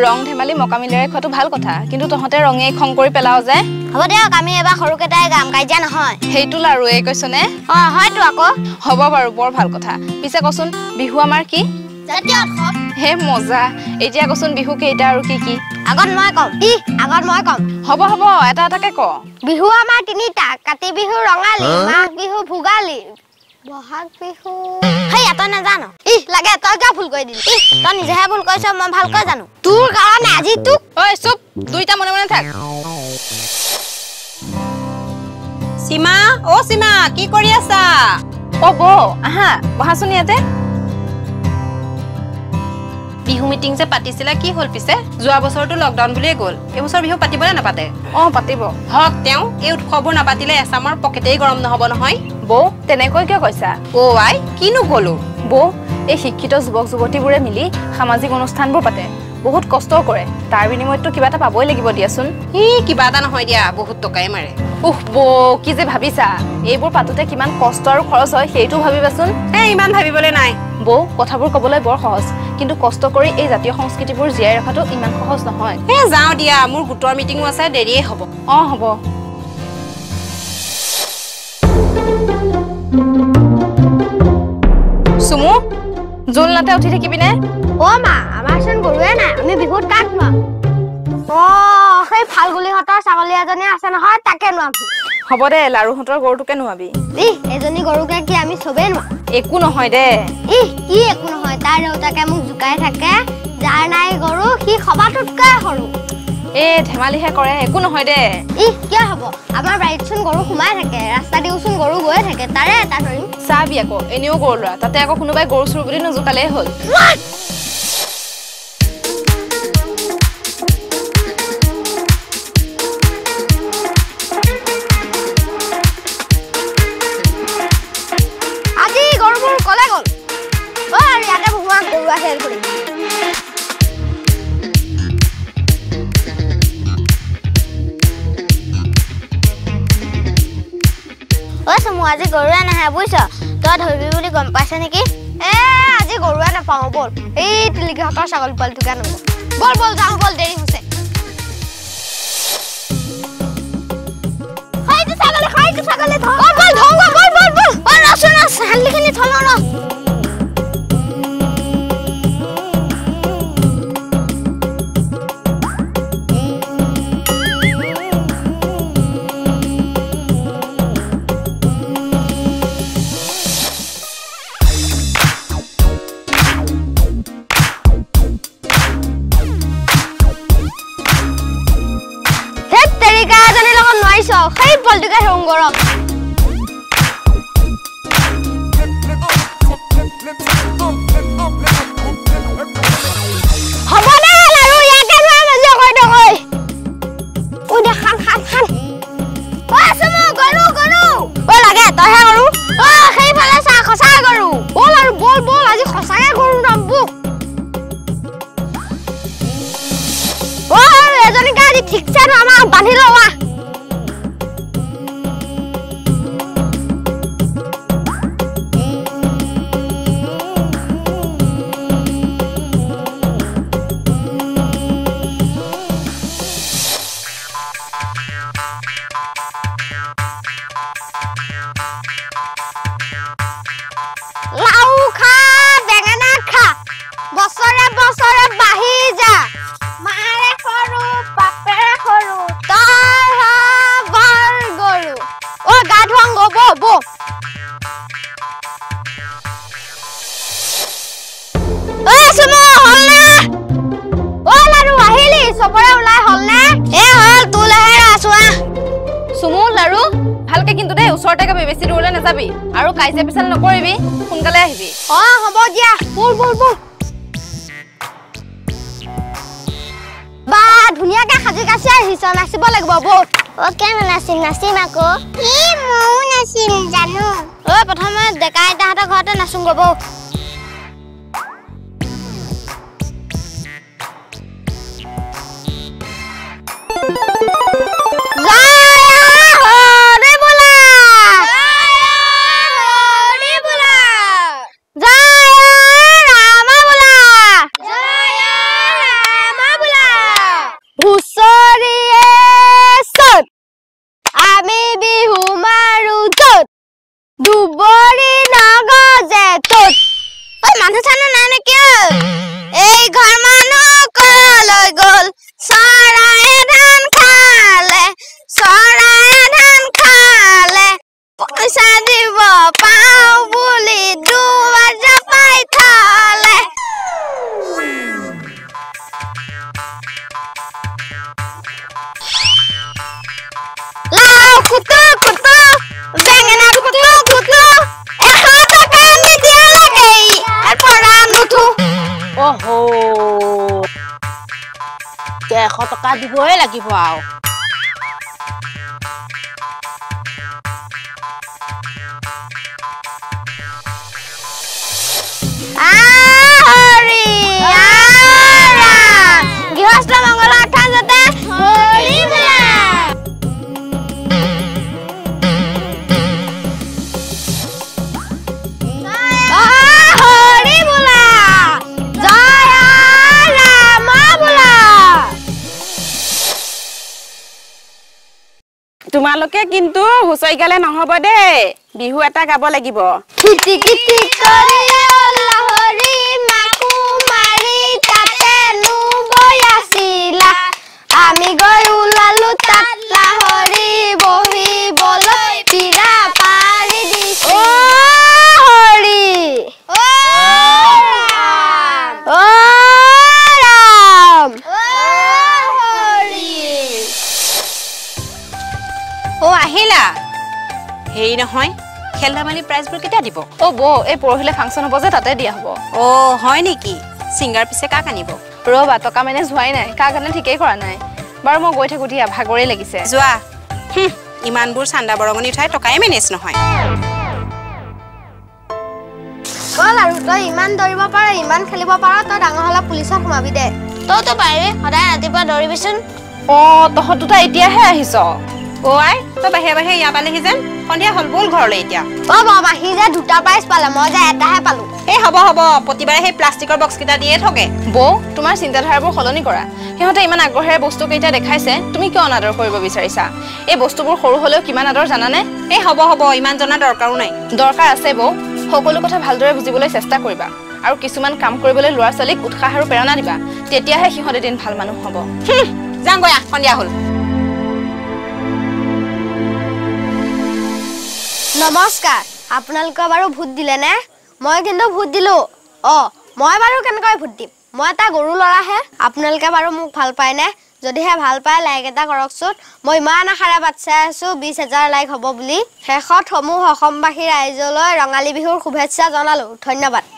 रंग धेमाली मका मिले खोटो ভাল কথা কিন্তু তোহতে ৰঙে খং কৰি পেলাও যে হব দে আমি এবা খৰুকেটাই গাম কাইজা নহয় হেইটো লাৰু এ কৈছনে অ হয়তো আকো হব বাৰু বৰ ভাল কথা পিছে কচোন বিহু আমাৰ কি জাতীয় উৎসৱ হে মজা এই যে কচোন বিহু কেইটা আৰু কি কি আগত মই কম ই আগত মই কম হব হব এটা এটাকে ক বিহু আমাৰ তিনিটা কাতি বিহু ৰঙালী মাঘ বিহু ভোগালী বহাগ বিহু হে এটা না জানো ই লাগে তই গা ভুল কৈ দিলি তই নিজেহে ভুল কৈছ মই ভাল কৈ জানো তোৰ কাৰণে আজি তুক ঐ চুপ দুইটা মনে মনে থাক সীমা ও সীমা কি কৰি আছা ও বৌ আহা বহাচোন ইয়াতে বিহু মিটিং যে পাতিছিলা কি হল পিছে যোৱা বছৰটো লকডাউন বুলিয়ে গল এই বছৰ বিহু পাতিবলে নাপাতে অ পাতিব হক তেওঁ এই উৎসৱৰ নাপাতিলে এছামৰ পকেটেই গৰম নহব নহয় বৌ তেনেকৈ কিয় কৈছা ও আই কিনো কলো বৌ এই শিক্ষিত যুৱক যুৱতীবোৰে মিলি সামাজিক অনুষ্ঠানবোৰ পাতে বহুত কষ্ট কৰে তাৰ বিনিময়তটো কিবা এটা পাবই লাগিব দিয়াচোন ই কিবা এটা নহয় দিয়া বহুত টকাই মাৰে উহ বৌ কি যে ভাবিছা এইবোৰ পাতোতে কিমান কষ্ট আৰু খৰচ হয় সেইটো ভাবিবাচোন এ ইমান ভাবিবলৈ নাই বৌ কথাবোৰ কবলৈ বৰ সহজ কিন্তু কষ্ট কৰি এই জাতীয় সংস্কৃতিবোৰ জিয়াই ৰখাটো ইমান সহজ নহয় এ যাও দিয়া মোৰ গোটৰ মিটিংও আছে দেৰিয়ে হ'ব অ হ'ব সুমু জোলনাতে উঠি থাকিবি নে অ মা আমাৰজন গৰুৱে নাই আমি বিহুত কাট নোৱাম অ সেই ফালগুলি হতৰ ছাগলী এজনী আছে নহয় তাকে নোৱাম হ'ব দে লাৰু হতৰ গৰুটোকে নোৱাবি ই এজনী গৰুকে কি আমি সবে নোৱাম একো নহয় দে ই কি একো নহয় তাৰ দেউতাকে মোক জুকাই থাকে যাৰ নাই গৰু সি সবাতোতকৈ সৰু এ ধেমালিহে কৰে একো নহয় দে ই কিয় হ'ব আমাৰ বাৰীতচোন গৰু সোমাই থাকে ৰাস্তা দিওচোন গৰু গৈ থাকে তাৰে এটা ধৰিম চাবি আকৌ এনেও গৰু লৰা তাতে আকৌ কোনোবাই গৰু চুৰ বুলি নুজুকালে হ'ল আজি গৰুৱা নাহে বুইছ তই ধৰিবি বুলি গম পাইছ নেকি এ আজি গৰুৱা নাপাওঁ বল এই তিলিকাহঁতৰ ছাগলী পোৱালিটোকে আনো বল বল যাওঁ বল দেৰি হৈছে হয়তো ছাগলী ধৰ বল ধৰ বল বল বল বল ৰচোন ছাগলীখিনি থল ন บ้าดุนยาแกขัดกันเสียหิสนาสิบเล็กบ่บดโอเคมันนาสินนาสิมาโกที่มูนาสินจานุโอ้ปฐมเด็กไอ้ตาตาขอดนาสุงกบขอตะการที่เพื่อละกี่พาวอารีอารากิวัสต์มังกรท่านจะได้โอลิเวล่าโอลิเวล่าจอยอารามาบุลาতোমালোকে কিন্তু হুঁচৰি গালে নহ'ব দেই বিহু এটা গাব লাগিব কিটি কিটি কৰি লহৰি মাকু মাৰি তাতে নুবৈ আছিলা আমি গৈ উলালো তাত লহৰি বহিবলৈ পিৰা পাৰি দিছি অ হৰি অ ৰাম অ ৰাম অ আহিলা হেৰি নহয় খেল ধেমালি প্ৰাইজবোৰ কেতিয়া দিব অ বৌ এই পৰহিলে ফাংচন হ'ব যে তাতে দিয়া হ'ব অ হয় নেকি ছিংগাৰ পিছে কাক আনিব ৰ'বা টকা মেনেজ হোৱাই নাই কাক আনে ঠিকেই কৰা নাই বাৰু মই গৈ থাকো দিয়া ভাগৰে লাগিছে যোৱা ইমানবোৰ চান্দা বৰঙণি উঠাই টকাই মেনেজ নহয় বল আৰু তই ইমান দৌৰিব পাৰ ইমান খেলিব পাৰ তই ডাঙৰ হ'লে পুলিচত সোমাবি দে তইতো পাৰে সদায় ৰাতিপুৱা দৌৰিবিচোন অ তহঁত দুটা এতিয়াহে আহিছ অ আই তই বাহিৰে বাহিৰে ইয়াৰ পালেহি যেন সন্ধিয়া হ'ল বল ঘৰলৈ এতিয়া অ বাবা সি যে দুটা প্ৰাইজ পালে মই যে এটাহে পালো এই হ'ব হ'ব প্ৰতিবাৰে সেই প্লাষ্টিকৰ বক্সকেইটা দিয়ে থাকে বৌ তোমাৰ চিন্তাধাৰাবোৰ সলনি কৰা সিহঁতে ইমান আগ্ৰহেৰে বস্তুকেইটা দেখাইছে তুমি কিয় অনাদৰ কৰিব বিচাৰিছা এই বস্তুবোৰ সৰু হ'লেও কিমান আদৰ জানানে এই হ'ব হ'ব ইমান জনা দৰকাৰো নাই দৰকাৰ আছে বৌ সকলো কথা ভালদৰে বুজিবলৈ চেষ্টা কৰিবা আৰু কিছুমান কাম কৰিবলৈ ল'ৰা ছোৱালীক উৎসাহ আৰু প্ৰেৰণা দিবা তেতিয়াহে সিহঁতে দিন ভাল মানুহ হ'ব যাওঁগৈ সন্ধিয়া হ'ল নমস্কাৰ আপোনালোকে বাৰু ভূত দিলে নে মই কিন্তু ভূত দিলো অ মই বাৰু কেনেকৈ ভূত দিম মই এটা গৰু লৰাহে আপোনালোকে বাৰু মোক ভাল পায় নে যদিহে ভাল পায় লাইক এটা কৰকচোন মই ইমান আশাৰে বাট চাই আছো 20,000 লাইক হ'ব বুলি শেষত সমূহ অসমবাসীৰ ৰাইজলৈ ৰঙালী বিহুৰ শুভেচ্ছা জনালো ধন্যবাদ